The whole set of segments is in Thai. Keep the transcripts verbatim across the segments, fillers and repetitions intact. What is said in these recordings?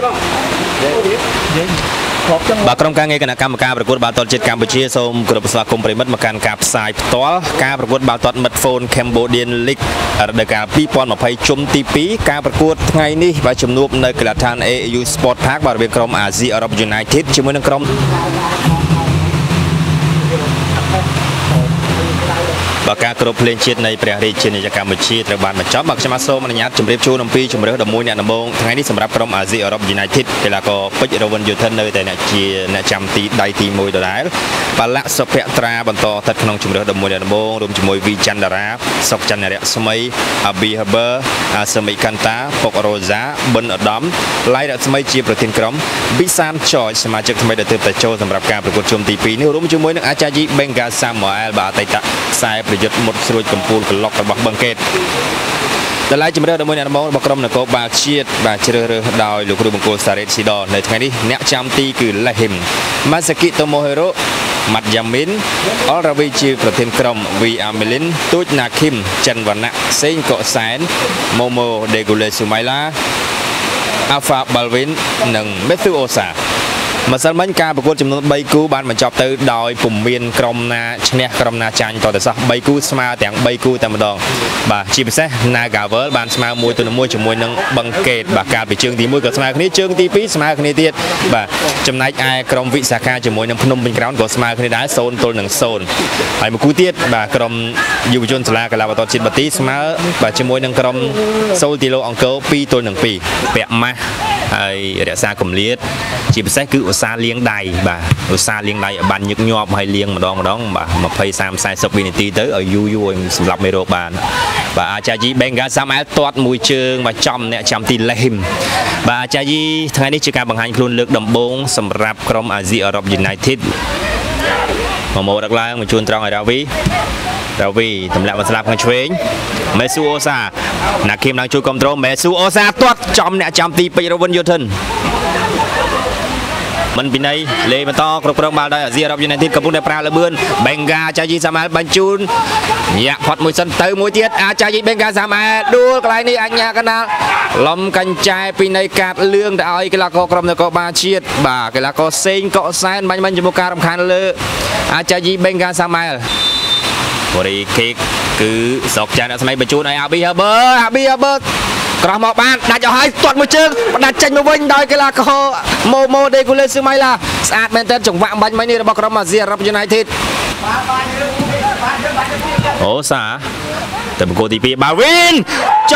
บกรมการเงินคณะกรรมการประกวดบาลตอนเจ็ดกัมพูชีส่งกลุ่มสมาคมปริมัดมาการกับสายตัวการประกวดบาลตอนมัดโฟนแคมโบเดียนลิกเด็กๆพี่ปอนมาไปชมตีปีการประกวดไงนี่ไปชมนุบในกระดานเอยูสปอร์ตพาร์คบริเวณกรมอาเซียนออร์บิทยูไนเต็ดชิมุนกรมบากากรุเพลงเชียในประเทศเชียในกัมพูชีตระบาดมาจับบักชมาโซมันยัดจำเรียบชูน้ำพีจำเรียบดมวยเนี่ยน้ำมงทั้งนี้สำหรับกรมอาเซียนออร์บิทยูไนเต็ดเวลาก็ไปเจริญอยู่ท่านเลยแต่เนี่ยเชียเนี่ยจำตีได้ตีมวยตัวได้ปลักสเปตราบรรทอทัดขนมจำเรียบดมวยเนี่ยน้ำมงรวมจมวยวิจันดาราสกจันเนี่ยสมัยอาบีฮับเบอร์สมัยกันตาปกโรซาบนอดัมไล่สมัยเชียประเทศกรมบิซานจอยสมาชิกทำไมเดือดเติบแต่โจสำหรับการประกวดชมตีปีนี่รวมจมวยนักอาจารย์เบงกาซามอเอลบาไตตะสายประยุทธ์หมดสวยกำปูกล็อกกับบักบังเกตแต่ไล่จำเรื่องดมวยนันมองบักรมนักกบาเชียดบาเชเรดาวลูกดูบังโกสาเรซิดอนในทั้งนี้เนจามตีคือไลหิมมาสกิโตโมเฮโรมัดยามินออราวิจิประเทศกรมวีอาเมลินตุจนาคิมจันวนะเซนโกแสนโมโมเดกุเลสุไมลาอาฟาบาลวินหนึ่งเมตุโอซามาสัมพันธ์การประกวดจำนวนใบกู้บ้านมันจอบเตอร์ดอยปุ่มเวียนกรมนาชนะกรมนาจันต่อแต่สักใบกู้สมาแต่งใบกู้แต่มาดองบ่าชีพเสนากาเวอร์บ้านสมามวยตัวหนุ่มมวยจมวยนังบังเกตบ่าการไปเชิงตีมวยกับสมาคณิเชิงตีปีสมาคณิเทียดบ่าจำนายไอกรมวิสาขาจมวยนังพนมเป็นกราวน์กับสมาคณิได้โซนตัวหนึ่งโซนไอมากู้เทียดบ่ากรมยูจนสลากลาวตอนชิดบัติสมาบ่าจมวยนังกรมโซลติโลอังเกิลปีตัวหนึ่งปีแปะมาไอเดซ่ากลมเลียดชีพเสคือซาเลี้ยงใดบ่าซาเลี้ยงใดบันยึกยอบให้เลี้ยงมาดองมาดองบ่ามาเพย์สามสายสปินิตีเตอร์อายุยุยสำหรับเมโรบานบ่าอาจารย์เบงกาสามารถตรวจมือเชิงมาจำเนี่ยจำตีเล่มบ่าอาจารย์ทั้งนี้จะการบังคับคลุนเลือกดมบงสำหรับกรมอาเซียนออร์บิทยูไนเต็ดมาโมดักไลมาชวนตรองไอราวีราวีทำแหลกมาสลับกันเชงเมซูโอซานักเข็มนางชูคอมโตรเมซูโอซาตรวจจำเนี่ยจำตีไปรวนโยธนมันปีนเลยมาต่อกรบกรงมาได้เจียรับอยู่ในที่กระปุกในปลาละเบือนเบงกาอาจารย์สามารถบรรจุอยากพอดมวยสันเตอร์มวยเทียดอาจารย์เบงกาสามารถดูไกลนี่อัญญากันนะล้มกันใจปีนกาบเรื่องได้เอาอีกละก็กรมตะกบาเชียดบ่าก็ละก็เซ็งก็แซนมันมันจะมุการรำคาญเลยอาจารย์เบงกาสามารถบริเกตคือสกจันสมัยบรรจุในอาบีฮับเบอร์อาบีฮับเบอร์กรมออกบ้านน่าจะให้ตรวจมือเชิงดัดใจมือวิ่งได้ก็ละก็โมโมเดกุเลซูไมล่ะสะอาดเมนเทนจงวางบันไม่นี่เราบอกเรามาเซียรับยูไนเต็ดโอ้สาแต่บุกตีปีบาวินโจ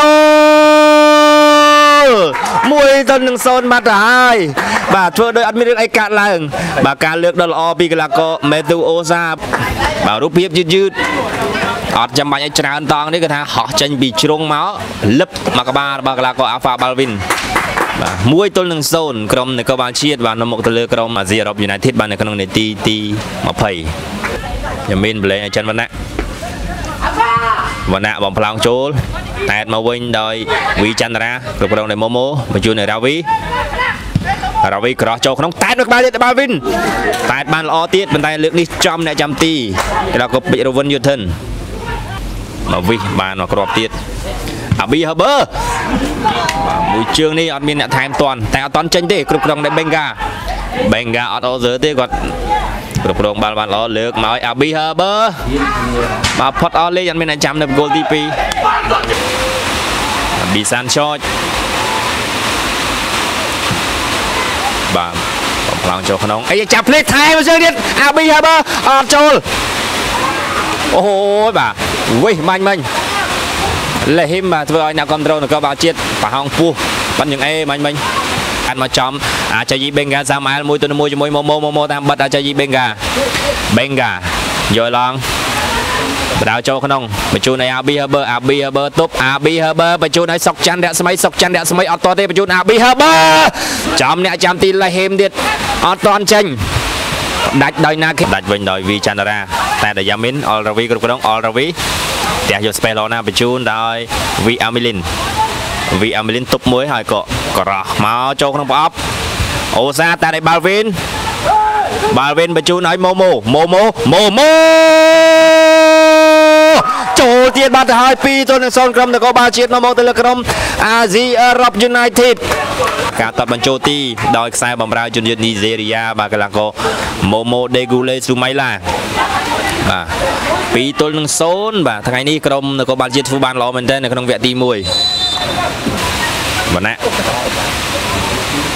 มวยตนหนึ่งโซนมาได้บาทเพื่อโดยอันมีเรื่องไอการล่างบาการเลือกดอลอปีกละก็เมตูโอซาบารูปเพียบยืดยืดอาจจะมาจากการต่างนี่ก็ทางหอจันบีชรงม้าลับมากบาบากลาก็อาฟาบาลวินมวยตัวหนึ่งโซนกรมในกบาลเชียดวานมกตะเลกรมอาเซียนออร์บิทยูไนเต็ดบ้านในขนมในตีตีมาเพย์ยามินเบลย์จันวันนะวันนะบอมพลังโจลแต่มาวิ่งโดยวิจันระกลุ่มกรมในโมโมบรรจุในราวีราวีกระโจกน้องแต่มากบาลบาลวินแต่บ้านออเตียดเป็นไตเลือกนี่จำในจำตีแล้วก็ปิดรวนยุทธ์มาวิ่งบานมากรอบตีดอาบีฮับเบอร์มวยเชิงนี่อัดมีเนี่ยไทม์ตอนแต่ตอนเชนเต้กรุบกรองในเบงกาเบงกาอัดเอาเสือเต้ก่อนกรุบกรองบานบานล้อเลือกมาไออาบีฮับเบอร์มาพอดออเล่ยันมีเนี่ยจำในโกลดีปีบีซานชอตบานพลังโจขนองไอ้จับเล็กไทยมาเสือเด็ดอาบีฮับเบอร์อัดโจลโอ้โหบ่าวิ่งมันมันเลยหิมมาตัวไอ้นักคอนโทรลก็บาดเจ็บป่าห้องปูปั้นอย่างไอ้มันมันอันมาจอมอาจจะยิงเบงกาสามารถมวยตัวมวยจะมวยโมโมโมโมตามบัดอาจจะยิงเบงกาเบงกาโยลองดาวโจขนองประจูในอาบีฮับเบอร์อาบีฮับเบอร์ตุ๊บอาบีฮับเบอร์ประจูในสกจันเดะสมัยสกจันเดะสมัยอัตโตเตประจูอาบีฮับเบอร์จอมเนี่ยจำตีเลยหิมเด็ดอัตตอนเชงดัดดอยนาคดัดวินดอยวีจันดาราแต่เดยามินออลราวีกรุ๊ปน้องออลราวีแต่โยสเปโรน่าไปจูนดอยวีอามิลินวีอามิลินตุบมวยหายเกาะกระมาโจกน้องป๊อปโอซาแต่ในบาลวินบาลวินไปจูนน้อยโมโมโมโมโมโมโจ โจเทียบบัตรหายปีจนในโซนกรมตะกอบาเชียนมองตะลึงกรมอาซีรับยูไนเต็ดการตัดบอลโจตีดอยสายบอมราจุนยนิเจริยาบากลังโกโมโมเดกุเลซูไมล่าปีตัวหนึ่งโซนบ่าทางไอ้นี่กรมตะกอบาเชียนฟุตบอลล้อมันได้ในขนมเวียตีมวยวันนี้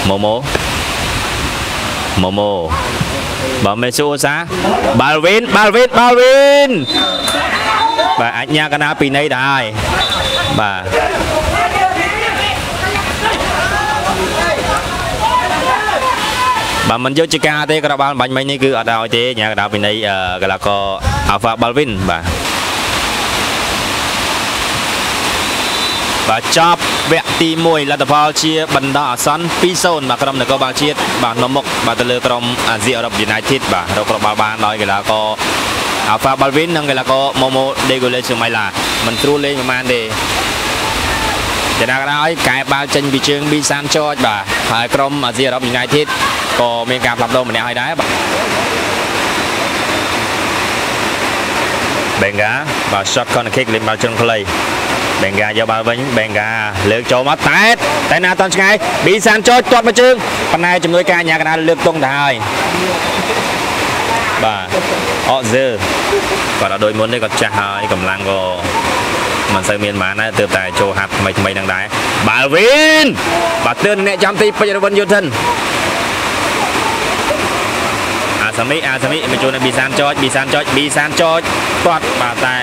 โมโมโมโมบอมเมซูซะบาลวินบาลวินบาลวินบ่าอัญญาคณะปีนี้ได้บ่าบ่ามันเยอะจิกาเตะกระบาลบัญไม่นี่คืออาดาวเตะญาคณะปีนี้เอ่อกระลาก็อัลฟาบาลวินบ่าบ่าจับเวทีมวยลัตพาลเชียบรรดาสันปีโซนบ่ากรมเด็กก็บาเชียบานมกบาตะเลือกรมอาเซียรับยูไนเต็ดบ่าเรากระบาลบานน้อยกระลาก็อัลฟาบอลวินนั่งกันแล้วก็โมโมเดกุเลซูไมล่ามันทรูเล่นประมาณเดย์จะได้กันได้ไก่บาเจนบีเชิงบีซานโจดบ่าหายกรมอาเซียรับยูไนเต็ดก็มีการปรับตัวเหมือนไอ้ได้บ่าแบงกาบ่าช็อตคอนเทคเล่นบาเจนเพลย์แบงกาเยาวบาวินแบงกาเลือกโจมัดแตะแต่นาตอนไงบีซานโจดตัวมาเชิงปัญหาจำนวนการยากันได้เลือกตรงได้บ่าออเจอก่อนเราโดยมนได้ก็จะหายกำลังก็มันเซมีนมานะเติมแต่โจหัดไม่ไม่ดังได้บาวินบาเตือนเนี่ยจำตีไปยังวันยุทธันอาสมิอาสมิเป็นโจนบีซานจอยบีซานจอยบีซานจอยตอดบาแต่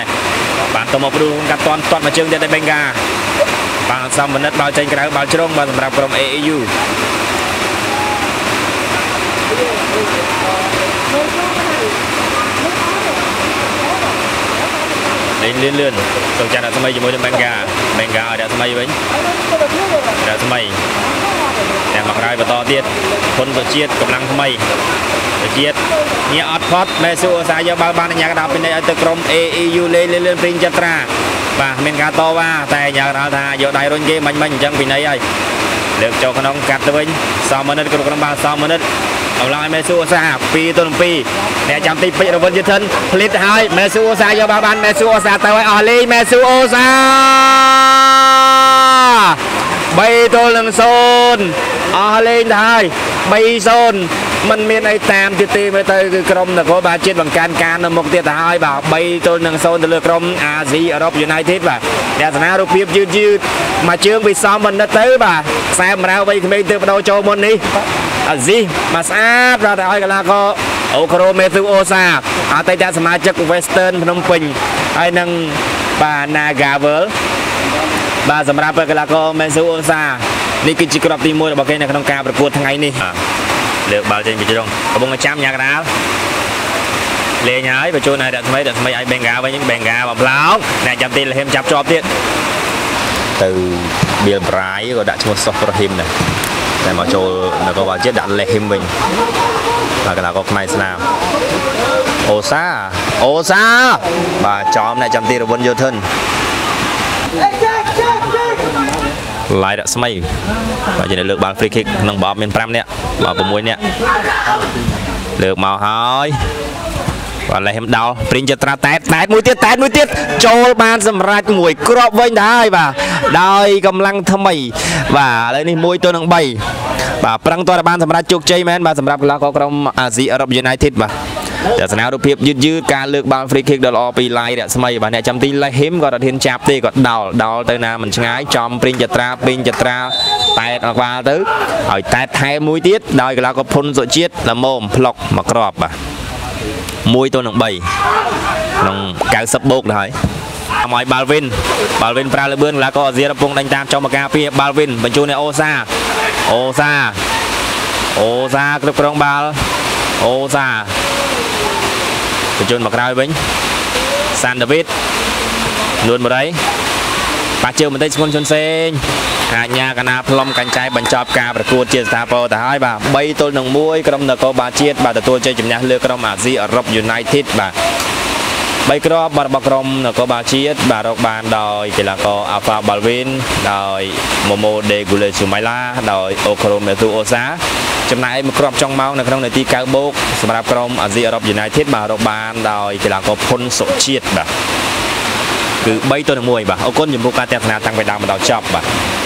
บาตโมปรูกับตอนตอดมาเชิงเดนเบงกาบาซัมวันนัดบาเจนกระบาชรงบาสำหรับกรมเอเอยูเลื่อนเลื่อนตรงจากดาวสมัยจมูกแบงกาแบงกาดาวสมัยวิ่งดาวสมัยแต่หมักรายประตอเตี้ยคนประเชียดกำลังทำไมประเชียดเนี่ยออดพอดแมสซูสายบาลบานยากระดาเป็นในอัตกรมเอเอยูเลื่อนเลื่อนปริญจัตราป่ะเมนกาโตว่าแต่ยากระดาโยดายรุ่นเกมันมันจังปีไหนไอเลือกโจขนมกัดตะวิ่งสามมันนึกกระบาสามมันนึกเอาลายเมซูซาปีต้นปีเนี่ยจำตีปีระวันยืนผลิตให้เมซูซาโยบาบันเมซูซาเตยออลีเมซูซาใบตัวหนึ่งโซนออลีไทยใบโซนมันมีในแต้มตีตีไปเตยคือกรมตะโกบาเจ็ดบังการการนำมกเตยไทยบ่าใบตัวหนึ่งโซนตะเลือกกรมอาซีอรบยูไนเต็ดบ่าเดชนารูปยืดยืดมาเชื่อมไปซ้อมมันนัดเตยบ่าแซมเราไปไม่เตยประตูโจมนี้อาซีมาซาบราดาอ้อยกันละก็โอคาโรเมซูโอซาอาเตจะสมาชิกเวสเทิร์นพนมเปญไอ้นังบานากาเวอร์บาสำหรับเปิดกันละก็เมซูโอซานี่กิจกรรมตีมวยบอกกันในขนมกาประกวดทั้งไงนี่เลือกบาลเจนกิจกรรมกระบองกระชับยากนะเลี้ยงย้ายไปโจนายเด็กสมัยเด็กสมัยไอ้แบงกาไว้ยังแบงกาแบบเปล่าในจำตีเลยเห็นจับจอบเตี้ยตื่นเบียร์ไบรท์ก็ดัชมัสซอฟร์ฮิมเนี่ยแต่มาโจแล้วก็ว่าเจ็ดดันเลยหิมวิงแล้วก็เราก็ไม่สนามโอซาโอซาบาจอมในจำตีระวนโยเทินไล่ดักสมัยบาจะได้เลือกบาลฟรีคิกน้องบอมเป็นแพรมเนี่ยบาปมวยเนี่ยเลือกมาหอยว่าอะไรเห็นดาวปริญจัตราแตะแตะมวยเตี้ยแตะมวยเตี้ยโจบานสำราญมวยกรอบไว้ได้บ่าได้กำลังทำไมบ่าอะไรนี่มวยตัวหนังใบบ่าปรังตัวบานสำราญจุกใจแมนบ่าสำหรับเราก็กรมอาซีอารับยูไนเต็ดบ่าเดี๋ยวสนามรูปเพียบยืดยืดการเลือกบอลฟรีคิกดอลอปีไล่เดี๋ยวสมัยบ่าเนี่ยจำตีไล่เห็นก็ตัดเห็นจับตีก็ดาวดาวเตน่ามันง่ายจอมปริญจัตราปริญจัตราแตะออกมาตื้อไอ้แตะแทนมวยเตี้ยได้เราก็พ้นโซเชียตละโมมพลอกมากรอบบ่ามวยตัวหนังใบหนังกางสบุกเลยหมายบาลวินบาลวินปลาเลือดเบื้องแล้วก็เจียร์ปงดังตามจอมกาเปียบาลวินบรรจุในโอซาโอซาโอซากระปรองบาลโอซาบรรจุมากรายวินซานเดวิดนวลมาได้ปาเจียวมันได้ชนชนเซนอาญาคณะพลมกันใจบรรจบการประกวดเจสตาโปแต่ให้บ่าใบตัวหนังมวยกรมตะกอบาเจียดบ่าแต่ตัวใจจุ่มยาเลือกกรมอาซีอรบยูไนเต็ดบ่าใบกรอบบาบกรมตะกอบาเจียดบ่ารอกบานโดยเจลาโกอัลฟาบาลวินโดยโมโมเดกุเลซูไมล่าโดยโอคาโรเมตูโอซาจำนายมากรอบจองเมาในครั้งในที่กาบุกสำหรับกรมอาซีอรบยูไนเต็ดบ่ารอกบานโดยเจลาโกพลโซเชียดบ่า คือใบตัวหนึ่งมวยบ่ะเอาก้นยิมโบกาเตะนาตังไปดามมาดาวจับบ่ะ